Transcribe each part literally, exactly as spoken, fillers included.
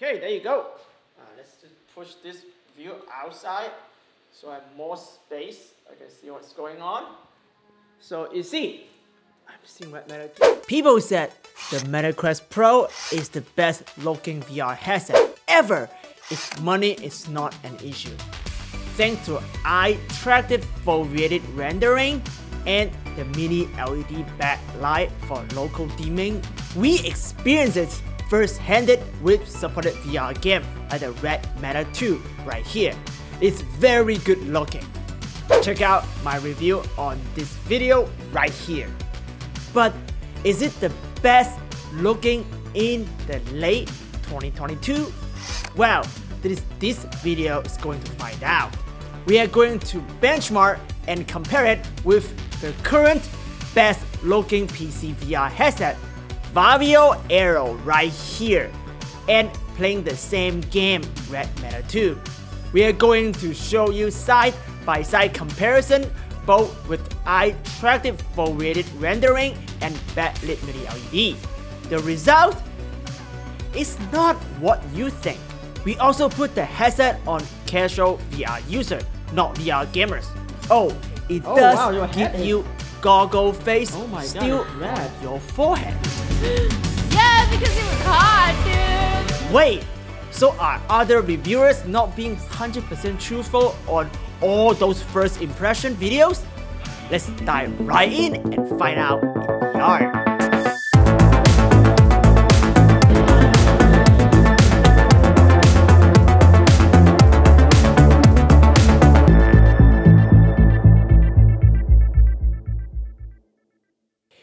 Okay, there you go. Uh, let's just push this view outside so I have more space. I can see what's going on. So you see, I'm seeing Red Matter two. People said the Meta Quest Pro is the best looking V R headset ever if money is not an issue. Thanks to eye-attractive foveated rendering and the mini L E D backlight for local dimming, we experienced it first-hand with supported V R game like the Red Matter two right here. It's very good looking. Check out my review on this video right here. But is it the best looking in the late twenty twenty-two? Well, this, this video is going to find out. We are going to benchmark and compare it with the current best looking P C V R headset, Varjo Aero right here, and playing the same game, Red Matter two. We are going to show you side by side comparison, both with eye-attractive foveated rendering and backlit mini L E D. The result is not what you think. We also put the headset on casual V R user, not V R gamers. Oh, it oh, does wow, give is... you goggle face oh still God, on your forehead. Yeah, because it was hot, dude! Wait, so are other reviewers not being one hundred percent truthful on all those first impression videos? Let's dive right in and find out in V R.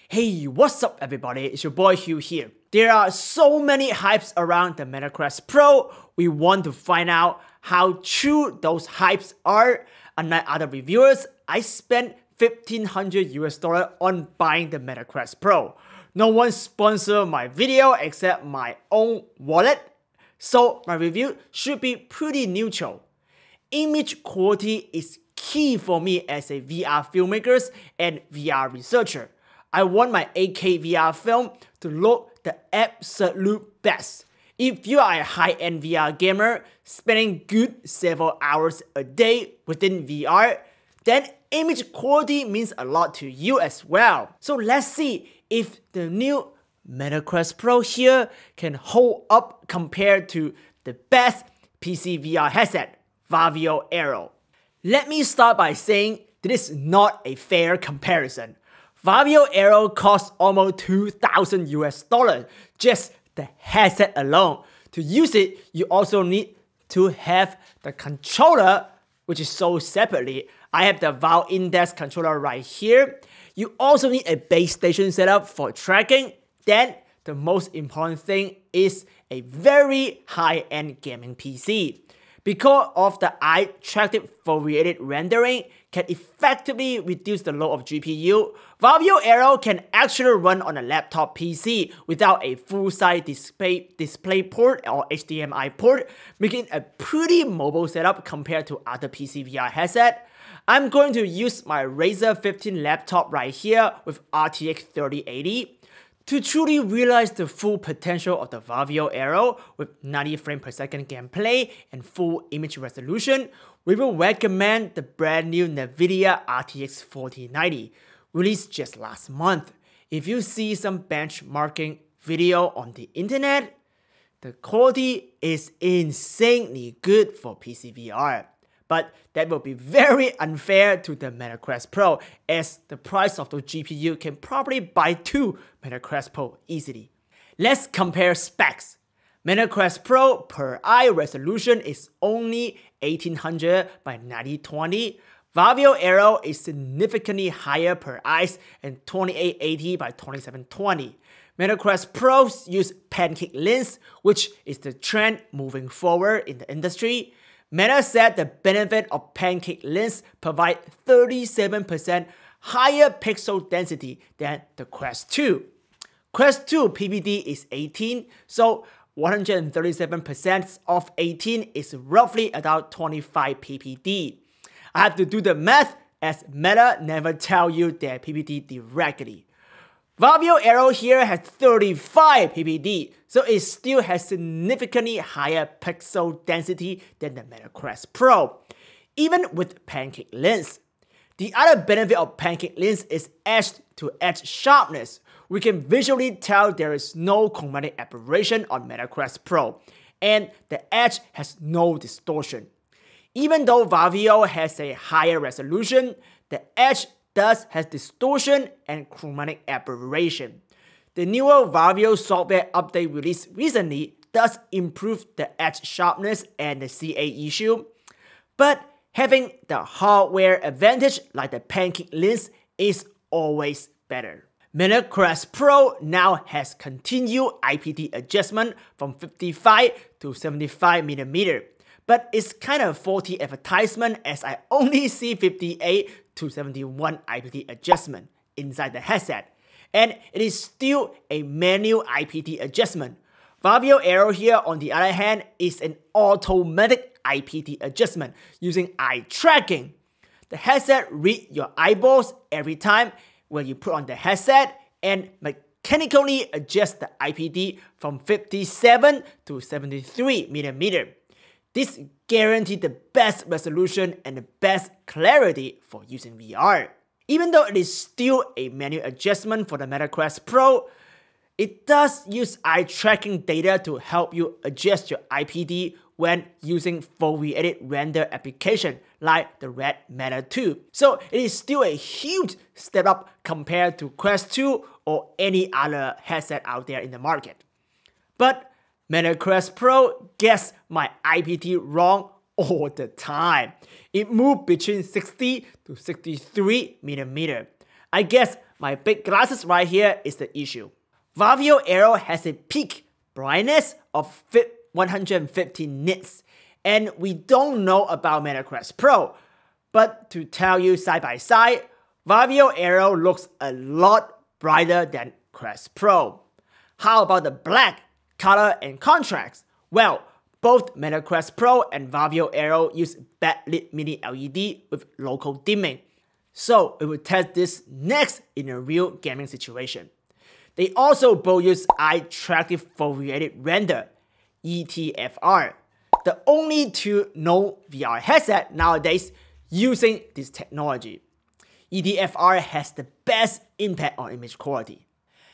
Hey, what's up everybody, it's your boy Hugh here. There are so many hypes around the Meta Quest Pro. We want to find out how true those hypes are. Unlike other reviewers, I spent fifteen hundred US dollars on buying the Meta Quest Pro. No one sponsored my video except my own wallet, so my review should be pretty neutral. Image quality is key for me as a V R filmmaker and V R researcher. I want my eight K V R film to look the absolute best. If you are a high-end V R gamer, spending good several hours a day within V R, then image quality means a lot to you as well. So let's see if the new Meta Quest Pro here can hold up compared to the best P C V R headset, Varjo Aero. Let me start by saying this is not a fair comparison. Varjo Aero costs almost two thousand US dollars, just the headset alone. To use it, you also need to have the controller, which is sold separately. I have the Valve Index controller right here. You also need a base station setup for tracking. Then, the most important thing is a very high-end gaming P C. Because of the eye-attractive foveated rendering can effectively reduce the load of G P U, Varjo Aero can actually run on a laptop P C without a full-size display, display port or H D M I port, making it a pretty mobile setup compared to other P C V R headset. I'm going to use my Razer fifteen laptop right here with R T X thirty eighty. To truly realize the full potential of the Varjo Aero with ninety frames per second gameplay and full image resolution, we will recommend the brand new NVIDIA R T X forty ninety, released just last month. If you see some benchmarking video on the internet, the quality is insanely good for P C V R. But that will be very unfair to the Meta Quest Pro, as the price of the G P U can probably buy two Meta Quest Pro easily. Let's compare specs. Meta Quest Pro per eye resolution is only eighteen hundred by ninety twenty. Varjo Aero is significantly higher per eyes and twenty-eight eighty by twenty-seven twenty. Meta Quest Pros use pancake lens, which is the trend moving forward in the industry. Meta said the benefit of pancake lens provide thirty-seven percent higher pixel density than the Quest two. Quest two P B D is eighteen, so one hundred thirty-seven percent of eighteen is roughly about twenty-five P B D. I have to do the math as Meta never tell you their P B D directly. Varjo Aero here has thirty-five P P D, so it still has significantly higher pixel density than the Meta Quest Pro, even with pancake lens. The other benefit of pancake lens is edge-to-edge sharpness. We can visually tell there is no chromatic aberration on Meta Quest Pro, and the edge has no distortion. Even though Varjo has a higher resolution, the edge thus has distortion and chromatic aberration. The newer Varjo software update released recently does improve the edge sharpness and the C A issue, but having the hardware advantage like the pancake lens is always better. Meta Quest Pro now has continued I P T adjustment from fifty-five to seventy-five millimeters, but it's kind of faulty advertisement as I only see fifty-eight to seventy-one I P T adjustment inside the headset, and it is still a manual I P T adjustment. Varjo Aero here, on the other hand, is an automatic I P T adjustment using eye tracking. The headset reads your eyeballs every time when you put on the headset and mechanically adjusts the I P T from fifty-seven to seventy-three millimeters. This guarantees the best resolution and the best clarity for using V R. Even though it is still a manual adjustment for the Meta Quest Pro, it does use eye tracking data to help you adjust your I P D when using foveated render application like the Red Matter two. So it is still a huge step up compared to Quest two or any other headset out there in the market. But Meta Quest Pro gets my I P T wrong all the time. It moved between sixty to sixty-three millimeters. I guess my big glasses right here is the issue. Varjo Aero has a peak brightness of one hundred fifty nits, and we don't know about Meta Quest Pro, but to tell you side by side, Varjo Aero looks a lot brighter than Quest Pro. How about the black, color and contrast? Well, both Meta Quest Pro and Varjo Aero use backlit mini L E D with local dimming, so we will test this next in a real gaming situation. They also both use eye-tracking foveated render, E T F R, the only two known V R headsets nowadays using this technology. E T F R has the best impact on image quality.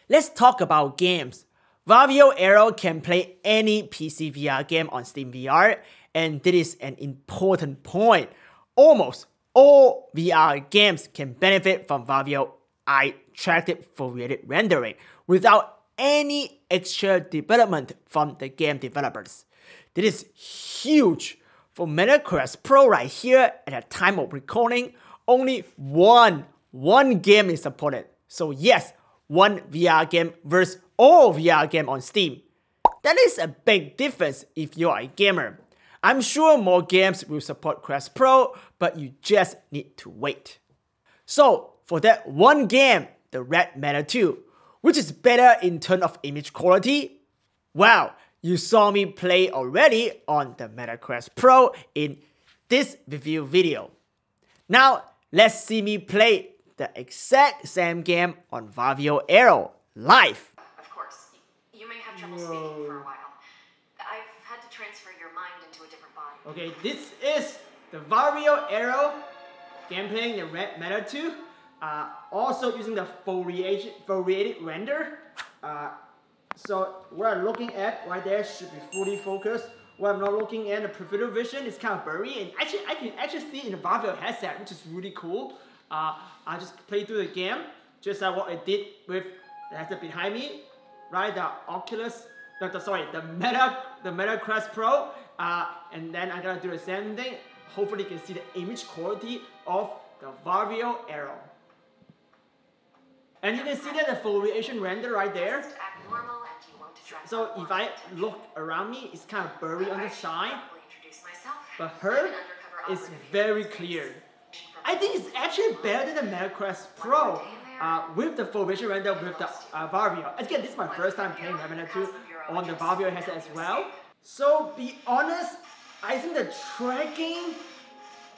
Let's talk about games. Varjo Aero can play any P C V R game on Steam V R, and this is an important point. Almost all V R games can benefit from Varjo eye-tracking foveated rendering without any extra development from the game developers. This is huge. For Meta Quest Pro right here, at the time of recording, only one, one game is supported. So yes, one V R game versus all V R game on Steam. That is a big difference if you are a gamer. I'm sure more games will support Quest Pro, but you just need to wait. So for that one game, the Red Matter two, which is better in terms of image quality? Well, you saw me play already on the Meta Quest Pro in this review video. Now let's see me play the exact same game on Varjo Aero live. Of course, you may have trouble speaking for a while. I've had to transfer your mind into a different body. Okay, this is the Varjo Aero gameplay in the Red Matter two. Uh, also using the foveated render. Uh, so what I'm looking at right there should be fully focused. What I'm not looking at, the peripheral vision is kind of blurry, and actually I can actually see in the Varjo headset, which is really cool. Uh, I just play through the game, just like what I did with the headset behind me, right? The Oculus, the, the, sorry, the Meta, the Meta Quest Pro, uh, and then I gotta do the same thing. Hopefully, you can see the image quality of the Varjo Aero. And you can see that the foveation render right there. So if I look around me, it's kind of blurry on the side, but her is very clear. I think it's actually better than the Meta Quest Pro uh, with the foveation render with the uh, Varjo. Again, this is my first time playing Red Matter two on the Varjo headset as well. So be honest, I think the tracking,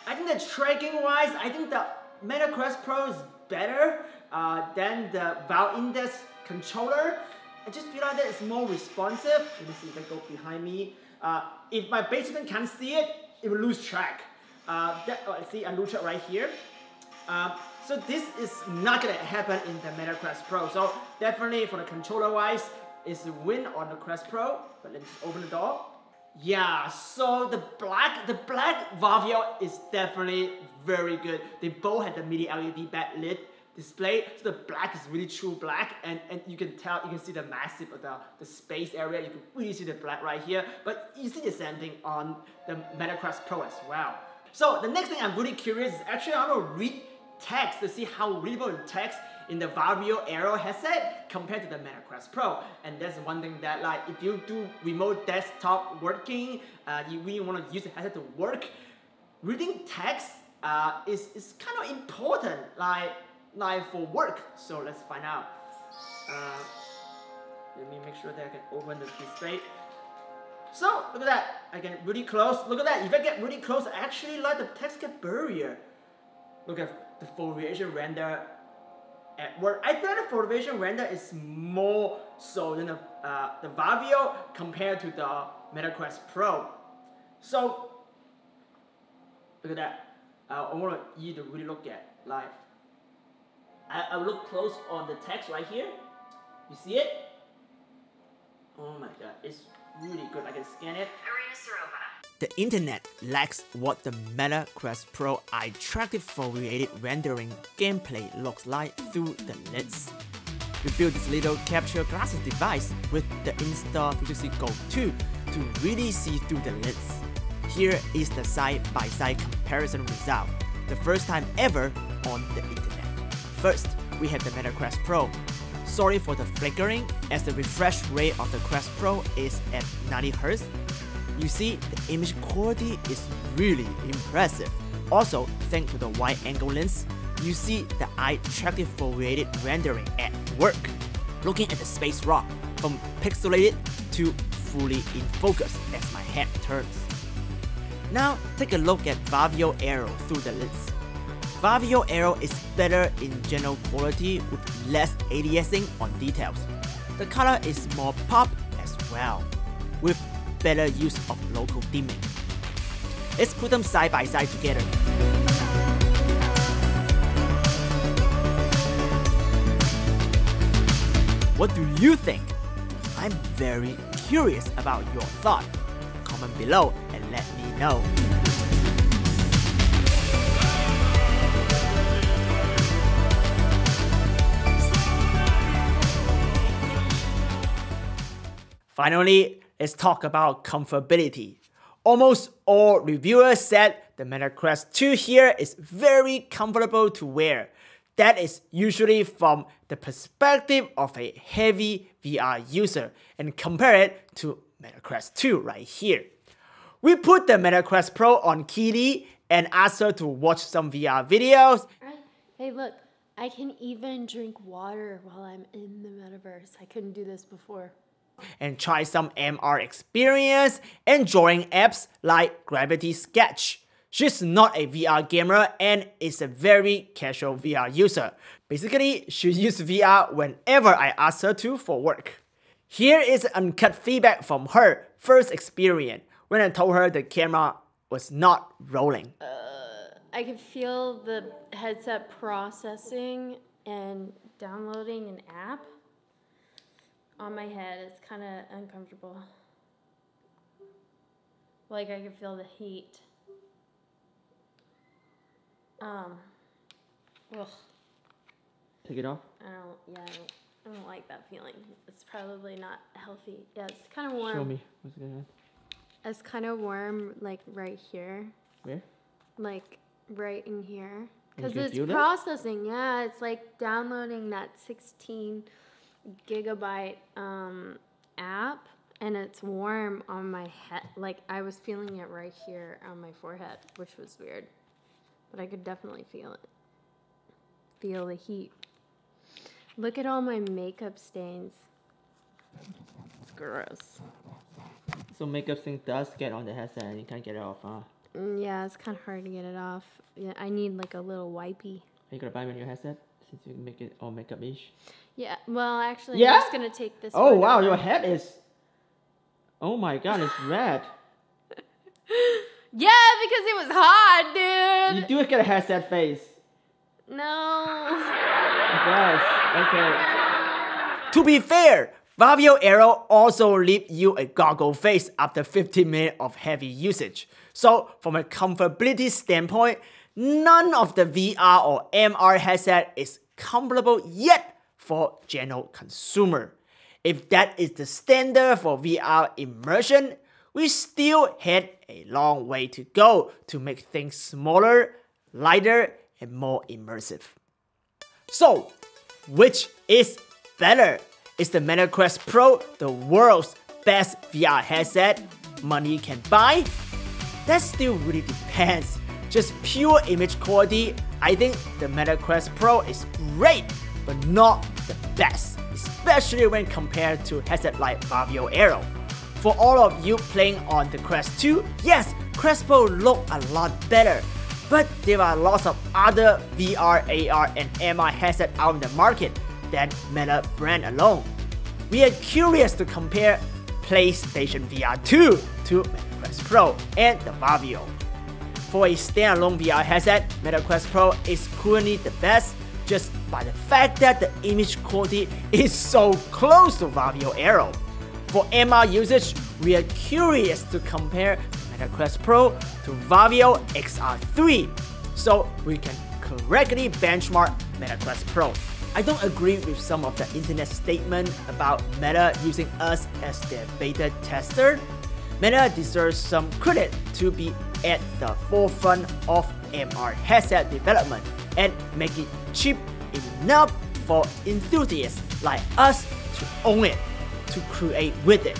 I think the tracking wise, I think the Meta Quest Pro is better. uh, than the Valve Index controller. I just feel like that it's more responsive. Let me see if I go behind me. Uh, if my base student can't see it, it will lose track. Uh, that, oh, see, I lose track right here. Uh, so this is not gonna happen in the Meta Quest Pro. So definitely for the controller-wise, it's a win on the Quest Pro. But let me just open the door. Yeah, so the black, the black Varjo is definitely very good. They both had the mini L E D backlit display. So the black is really true black, and, and you can tell, you can see the massive of the, the space area. You can really see the black right here, but you see the same thing on the Meta Quest Pro as well. So the next thing I'm really curious is actually I want to read text to see how readable the text in the Varjo Aero headset compared to the Meta Quest Pro. And that's one thing that, like, if you do remote desktop working, uh, you really want to use the headset to work, reading text uh, is, is kind of important, like, like for work. So let's find out. Uh, let me make sure that I can open the display. So look at that, I get really close. Look at that, if I get really close, I actually like the text get blurrier. Look at the foliation render at work. I think the foliation render is more so than the, uh, the Varjo compared to the Meta Quest Pro. So look at that. Uh, I want you to really look at, like, I, I look close on the text right here. You see it? Oh my god, it's really good. I can scan it. The internet lacks what the Meta Quest Pro attractive foliated rendering gameplay looks like through the lids. We built this little capture glasses device with the Insta three sixty Go two to really see through the lids. Here is the side-by-side comparison result, the first time ever on the internet. First, we have the Meta Quest Pro. Sorry for the flickering, as the refresh rate of the Quest Pro is at ninety hertz. You see, the image quality is really impressive. Also, thanks to the wide-angle lens, you see the eye-attractive foliated rendering at work. Looking at the space rock, from pixelated to fully in focus as my head turns. Now, take a look at Varjo Aero through the lens. Varjo Aero is better in general quality with less ADSing on details. The color is more pop as well, with better use of local dimming. Let's put them side by side together. What do you think? I'm very curious about your thought. Comment below and let me know. Finally, let's talk about comfortability. Almost all reviewers said the Meta Quest two here is very comfortable to wear. That is usually from the perspective of a heavy V R user, and compare it to Meta Quest two right here. We put the Meta Quest Pro on Keely and asked her to watch some V R videos. Hey look, I can even drink water while I'm in the metaverse. I couldn't do this before. And try some M R experience and drawing apps like Gravity Sketch. She's not a V R gamer and is a very casual V R user. Basically, she uses V R whenever I ask her to for work. Here is uncut feedback from her first experience when I told her the camera was not rolling. Uh, I could feel the headset processing and downloading an app on my head. It's kind of uncomfortable. Like, I can feel the heat. Um, ugh. Take it off? I don't, yeah, I don't, I don't like that feeling. It's probably not healthy. Yeah, it's kind of warm. Show me. What's going on? It's kind of warm, like, right here. Where? Like, right in here. Because it's processing, that? yeah. It's like downloading that sixteen gigabyte um, app, and it's warm on my head. Like, I was feeling it right here on my forehead, which was weird, but I could definitely feel it. Feel the heat. Look at all my makeup stains. It's gross. So makeup stain does get on the headset and you can't get it off, huh? Yeah, it's kind of hard to get it off. Yeah, I need like a little wipey. Are you gonna buy me a new headset? since you can make it all makeup-ish. Yeah, well, actually, yeah? I'm just going to take this Oh, wow, on. Your head is... Oh, my God, it's red. Yeah, because it was hot, dude. You do get a headset face. No. Yes, okay. To be fair, Varjo Aero also leaves you a goggle face after fifteen minutes of heavy usage. So, from a comfortability standpoint, none of the V R or M R headset is comfortable yet for general consumer. If that is the standard for V R immersion, we still had a long way to go to make things smaller, lighter, and more immersive. So, which is better? Is the Meta Quest Pro the world's best V R headset money can buy? That still really depends. Just pure image quality, I think the Meta Quest Pro is great, but not the best, especially when compared to headset like Varjo Aero. For all of you playing on the Quest two, yes, Quest Pro look a lot better, but there are lots of other V R, A R, and M R headset out in the market than Meta brand alone. We are curious to compare PlayStation V R two to Meta Quest Pro and the Varjo. For a standalone V R headset, Meta Quest Pro is currently the best just by the fact that the image quality is so close to Varjo Aero. For M R usage, we are curious to compare Meta Quest Pro to Varjo X R three, so we can correctly benchmark Meta Quest Pro. I don't agree with some of the internet statement about Meta using us as their beta tester. Meta deserves some credit to be at the forefront of M R headset development and make it cheap enough for enthusiasts like us to own it, to create with it.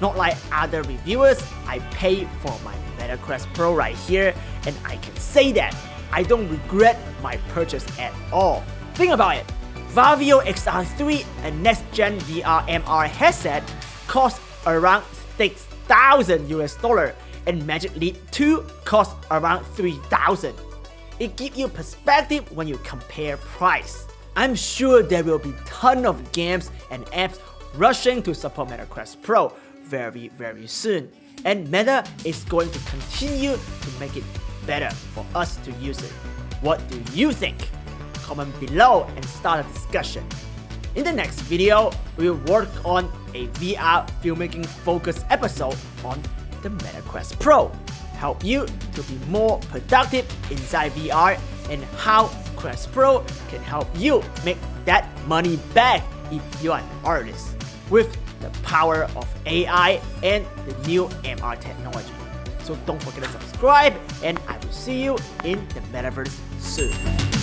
Not like other reviewers, I pay for my Meta Quest Pro right here, and I can say that I don't regret my purchase at all. Think about it, Varjo X R three, a next-gen V R M R headset, costs around six thousand US dollars, and Magic Leap two costs around three thousand. It gives you perspective when you compare price. I'm sure there will be ton of games and apps rushing to support Meta Quest Pro very, very soon. And Meta is going to continue to make it better for us to use it. What do you think? Comment below and start a discussion. In the next video, we'll work on a V R filmmaking focus episode on the Meta Quest Pro, help you to be more productive inside V R, and how Quest Pro can help you make that money back if you are an artist, with the power of A I and the new M R technology. So don't forget to subscribe, and I will see you in the metaverse soon.